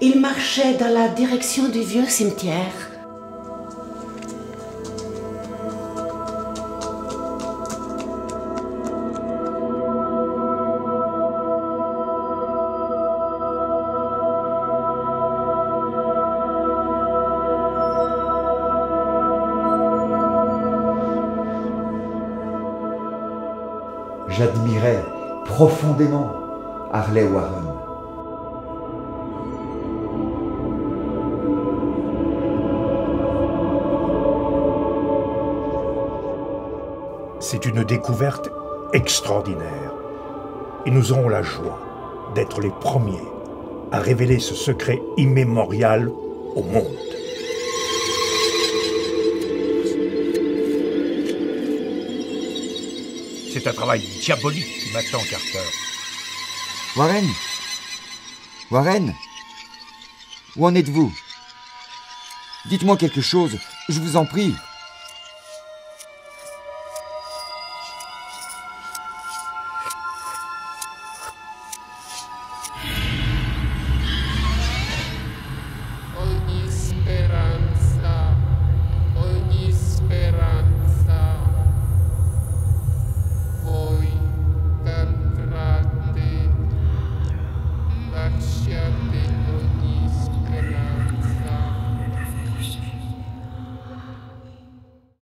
Il marchait dans la direction du vieux cimetière. J'admirais profondément Harley Warren. C'est une découverte extraordinaire. Et nous aurons la joie d'être les premiers à révéler ce secret immémorial au monde. C'est un travail diabolique qui m'attend, Carter. Warren? Warren? Où en êtes-vous? Dites-moi quelque chose, je vous en prie.